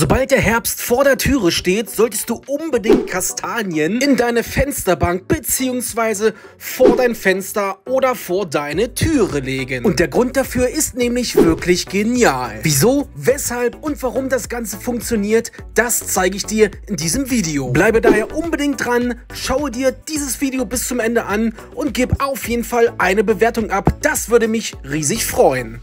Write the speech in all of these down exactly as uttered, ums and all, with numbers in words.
Sobald der Herbst vor der Türe steht, solltest du unbedingt Kastanien in deine Fensterbank bzw. vor dein Fenster oder vor deine Türe legen. Und der Grund dafür ist nämlich wirklich genial. Wieso, weshalb und warum das Ganze funktioniert, das zeige ich dir in diesem Video. Bleibe daher unbedingt dran, schaue dir dieses Video bis zum Ende an und gib auf jeden Fall eine Bewertung ab. Das würde mich riesig freuen.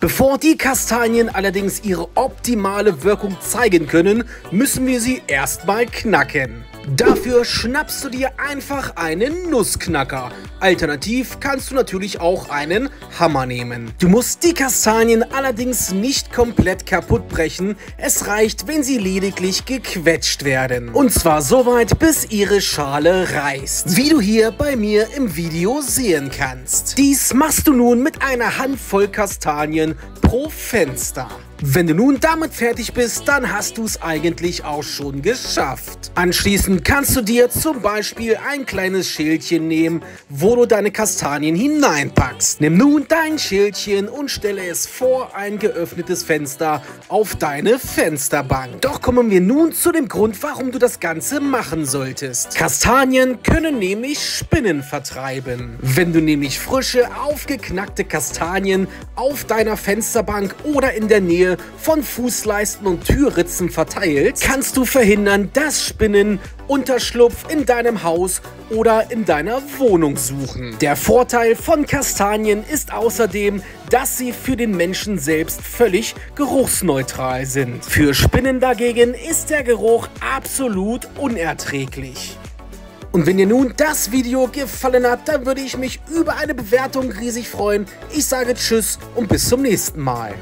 Bevor die Kastanien allerdings ihre optimale Wirkung zeigen können, müssen wir sie erstmal knacken. Dafür schnappst du dir einfach einen Nussknacker. Alternativ kannst du natürlich auch einen Hammer nehmen. Du musst die Kastanien allerdings nicht komplett kaputt brechen. Es reicht, wenn sie lediglich gequetscht werden. Und zwar so weit, bis ihre Schale reißt, wie du hier bei mir im Video sehen kannst. Dies machst du nun mit einer Handvoll Kastanien pro Fenster. Wenn du nun damit fertig bist, dann hast du es eigentlich auch schon geschafft. Anschließend kannst du dir zum Beispiel ein kleines Schälchen nehmen, wo du deine Kastanien hineinpackst. Nimm nun dein Schälchen und stelle es vor ein geöffnetes Fenster auf deine Fensterbank. Doch kommen wir nun zu dem Grund, warum du das Ganze machen solltest. Kastanien können nämlich Spinnen vertreiben. Wenn du nämlich frische, aufgeknackte Kastanien auf deiner Fensterbank oder in der Nähe von Fußleisten und Türritzen verteilt, kannst du verhindern, dass Spinnen Unterschlupf in deinem Haus oder in deiner Wohnung suchen. Der Vorteil von Kastanien ist außerdem, dass sie für den Menschen selbst völlig geruchsneutral sind. Für Spinnen dagegen ist der Geruch absolut unerträglich. Und wenn dir nun das Video gefallen hat, dann würde ich mich über eine Bewertung riesig freuen. Ich sage Tschüss und bis zum nächsten Mal.